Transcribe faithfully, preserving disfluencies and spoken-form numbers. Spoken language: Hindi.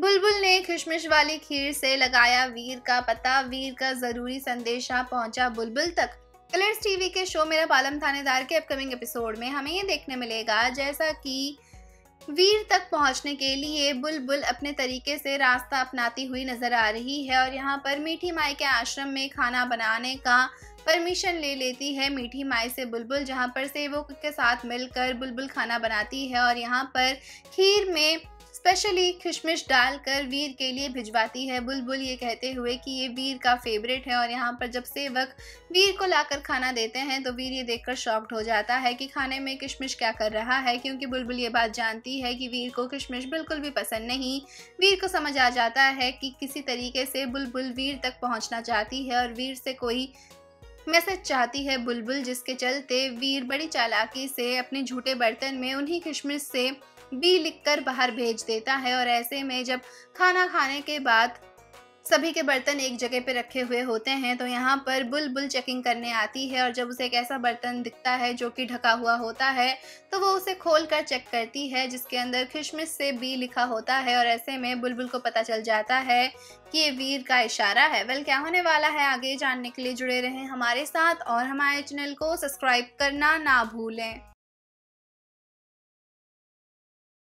बुलबुल ने किशमिश वाली खीर से लगाया वीर का पता, वीर का जरूरी संदेशा पहुंचा बुलबुल तक। कलर्स टीवी के शो मेरा पालम थानेदार के अपकमिंग एपिसोड में हमें ये देखने मिलेगा जैसा कि वीर तक पहुंचने के लिए बुलबुल अपने तरीके से रास्ता अपनाती हुई नजर आ रही है और यहाँ पर मीठी माई के आश्रम में खाना बनाने का परमिशन ले लेती है मीठी माई से बुलबुल, जहाँ पर सेवों के साथ मिलकर बुलबुल खाना बनाती है और यहाँ पर खीर में स्पेशली किशमिश डालकर वीर के लिए भिजवाती है बुलबुल, ये कहते हुए कि ये वीर का फेवरेट है। और यहाँ पर जब सेवक वीर को लाकर खाना देते हैं तो वीर ये देखकर शॉक्ड हो जाता है कि खाने में किशमिश क्या कर रहा है, क्योंकि बुलबुल ये बात जानती है कि वीर को किशमिश बिल्कुल भी पसंद नहीं। वीर को समझ आ जाता है कि किसी तरीके से बुलबुल वीर तक पहुँचना चाहती है और वीर से कोई मैसेज चाहती है बुलबुल, जिसके चलते वीर बड़ी चालाकी से अपने झूठे बर्तन में उन्हीं किशमिश से बी लिखकर बाहर भेज देता है। और ऐसे में जब खाना खाने के बाद सभी के बर्तन एक जगह पर रखे हुए होते हैं तो यहाँ पर बुलबुल चेकिंग करने आती है और जब उसे एक ऐसा बर्तन दिखता है जो कि ढका हुआ होता है तो वो उसे खोलकर चेक करती है, जिसके अंदर किशमिश से बी लिखा होता है। और ऐसे में बुलबुल को पता चल जाता है कि ये वीर का इशारा है। वेल, क्या होने वाला है आगे जानने के लिए जुड़े रहें हमारे साथ और हमारे चैनल को सब्सक्राइब करना ना भूलें।